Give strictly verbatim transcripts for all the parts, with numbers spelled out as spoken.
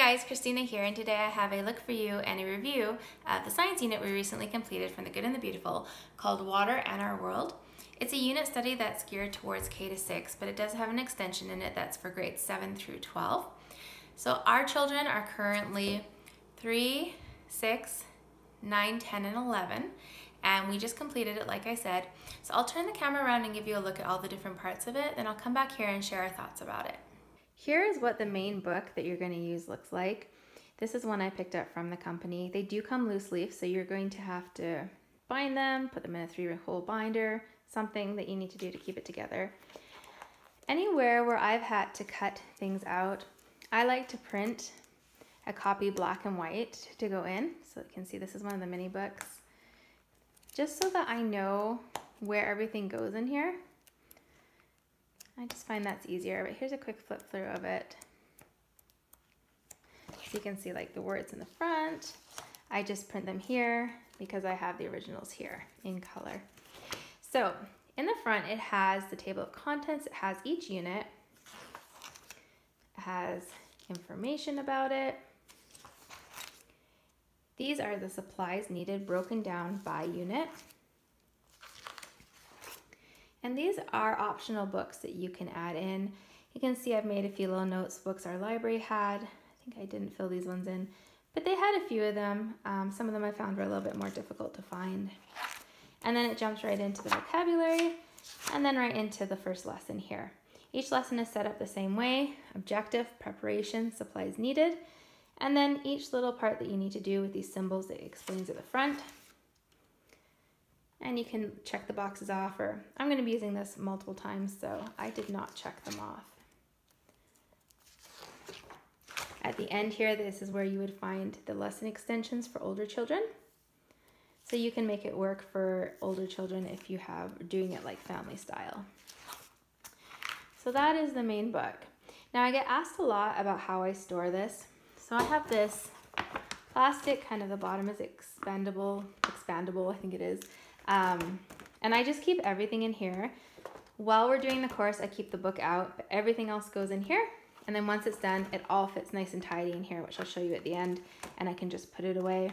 guys, Christina here, and today I have a look for you and a review of the science unit we recently completed from The Good and the Beautiful called Water and Our World. It's a unit study that's geared towards K to six, but it does have an extension in it that's for grades seven through twelve. So our children are currently three, six, nine, ten, and eleven, and we just completed it like I said. So I'll turn the camera around and give you a look at all the different parts of it, then I'll come back here and share our thoughts about it. Here is what the main book that you're going to use looks like. This is one I picked up from the company. They do come loose leaf, so you're going to have to bind them, put them in a three-hole binder, something that you need to do to keep it together. Anywhere where I've had to cut things out, I like to print a copy black and white to go in. So you can see this is one of the mini books, just so that I know where everything goes in here. I just find that's easier, but here's a quick flip through of it. So you can see like the words in the front. I just print them here because I have the originals here in color. So in the front, it has the table of contents. It has each unit. It has information about it. These are the supplies needed broken down by unit. And these are optional books that you can add in. You can see I've made a few little notes, books our library had. I think I didn't fill these ones in, but they had a few of them. Um, some of them I found were a little bit more difficult to find. And then it jumps right into the vocabulary and then right into the first lesson here. Each lesson is set up the same way: objective, preparation, supplies needed, and then each little part that you need to do with these symbols that it explains at the front. And you can check the boxes off, or I'm going to be using this multiple times, so I did not check them off. At the end here, this is where you would find the lesson extensions for older children. So you can make it work for older children if you have doing it like family style. So that is the main book. Now I get asked a lot about how I store this. So I have this plastic, kind of the bottom is expandable, expandable, I think it is. Um, and I just keep everything in here. While we're doing the course, I keep the book out, but everything else goes in here. And then once it's done, it all fits nice and tidy in here, which I'll show you at the end, and I can just put it away.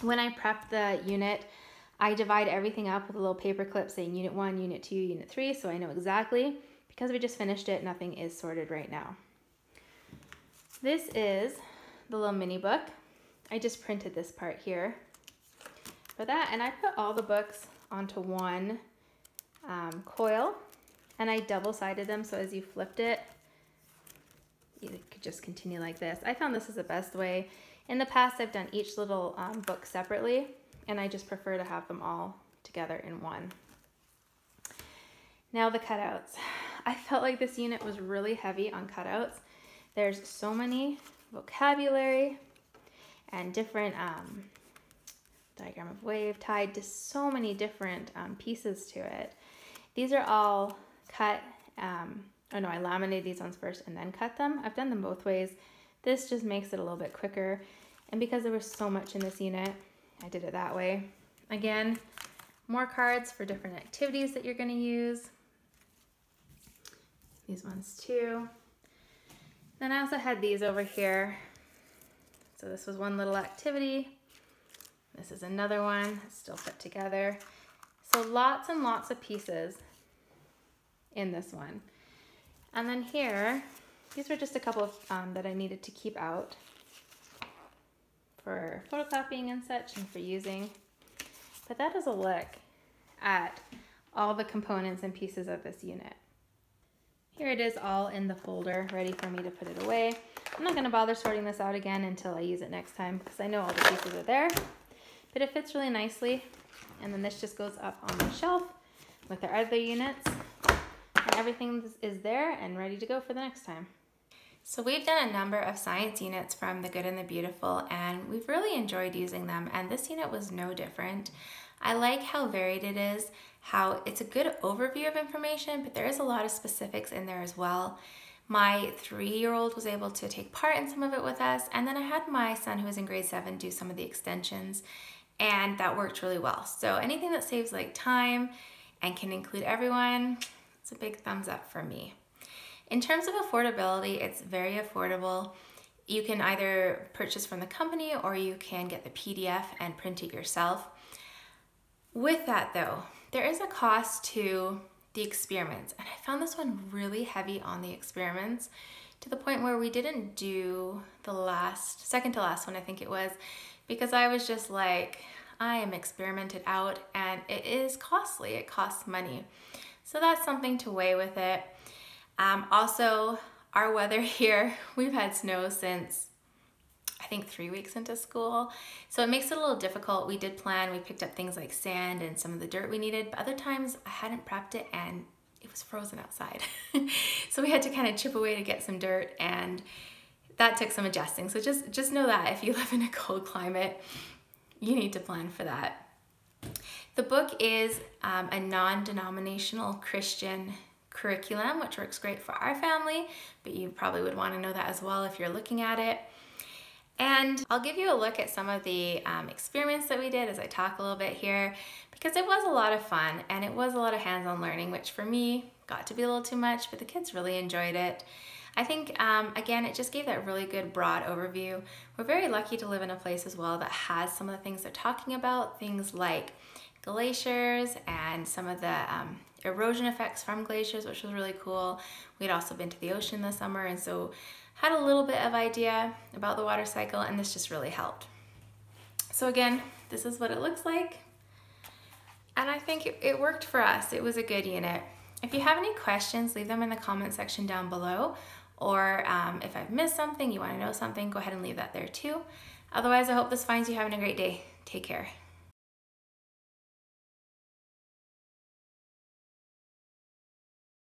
When I prep the unit, I divide everything up with a little paper clip saying unit one, unit two, unit three, so I know exactly. Because we just finished it, nothing is sorted right now. This is the little mini book. I just printed this part here for that, and I put all the books onto one um, coil, and I double-sided them, so as you flipped it, you could just continue like this. I found this is the best way. In the past, I've done each little um, book separately, and I just prefer to have them all together in one. Now the cutouts. I felt like this unit was really heavy on cutouts. There's so many vocabulary and different um, diagram of wave tied to so many different um, pieces to it. These are all cut, um, oh no, I laminated these ones first and then cut them. I've done them both ways. This just makes it a little bit quicker. And because there was so much in this unit, I did it that way. Again, more cards for different activities that you're gonna use. These ones too. Then I also had these over here. So this was one little activity. This is another one, it's still put together. So lots and lots of pieces in this one. And then here, these were just a couple of, um, that I needed to keep out for photocopying and such and for using. But that is a look at all the components and pieces of this unit. Here it is all in the folder, ready for me to put it away. I'm not gonna bother sorting this out again until I use it next time because I know all the pieces are there. But it fits really nicely. And then this just goes up on the shelf with our other units. And everything is there and ready to go for the next time. So we've done a number of science units from The Good and the Beautiful, and we've really enjoyed using them, and this unit was no different. I like how varied it is, how it's a good overview of information, but there is a lot of specifics in there as well. My three-year-old was able to take part in some of it with us, and then I had my son who was in grade seven do some of the extensions, and that worked really well. So anything that saves like time and can include everyone, it's a big thumbs up for me. In terms of affordability, it's very affordable. You can either purchase from the company or you can get the P D F and print it yourself. With that though, there is a cost to the experiments, and I found this one really heavy on the experiments to the point where we didn't do the last, second to last one I think it was, because I was just like, I am experimented out and it is costly, it costs money. So that's something to weigh with it. Um, also, our weather here, we've had snow since I think three weeks into school. So it makes it a little difficult. We did plan, we picked up things like sand and some of the dirt we needed, but other times I hadn't prepped it and it was frozen outside. So we had to kind of chip away to get some dirt, and that took some adjusting. So just, just know that if you live in a cold climate, you need to plan for that. The book is um, a non-denominational Christian curriculum, which works great for our family, but you probably would want to know that as well if you're looking at it. And I'll give you a look at some of the um, experiments that we did as I talk a little bit here, because it was a lot of fun and it was a lot of hands-on learning, which for me got to be a little too much, but the kids really enjoyed it. I think, um, again, it just gave that really good broad overview. We're very lucky to live in a place as well that has some of the things they're talking about, things like glaciers and some of the um, erosion effects from glaciers, which was really cool. We'd also been to the ocean this summer, and so had a little bit of idea about the water cycle, and this just really helped. So again, this is what it looks like, and I think it, it worked for us. It was a good unit. If you have any questions, leave them in the comment section down below, or um, if I've missed something, you want to know something, go ahead and leave that there too. Otherwise, I hope this finds you having a great day. Take care.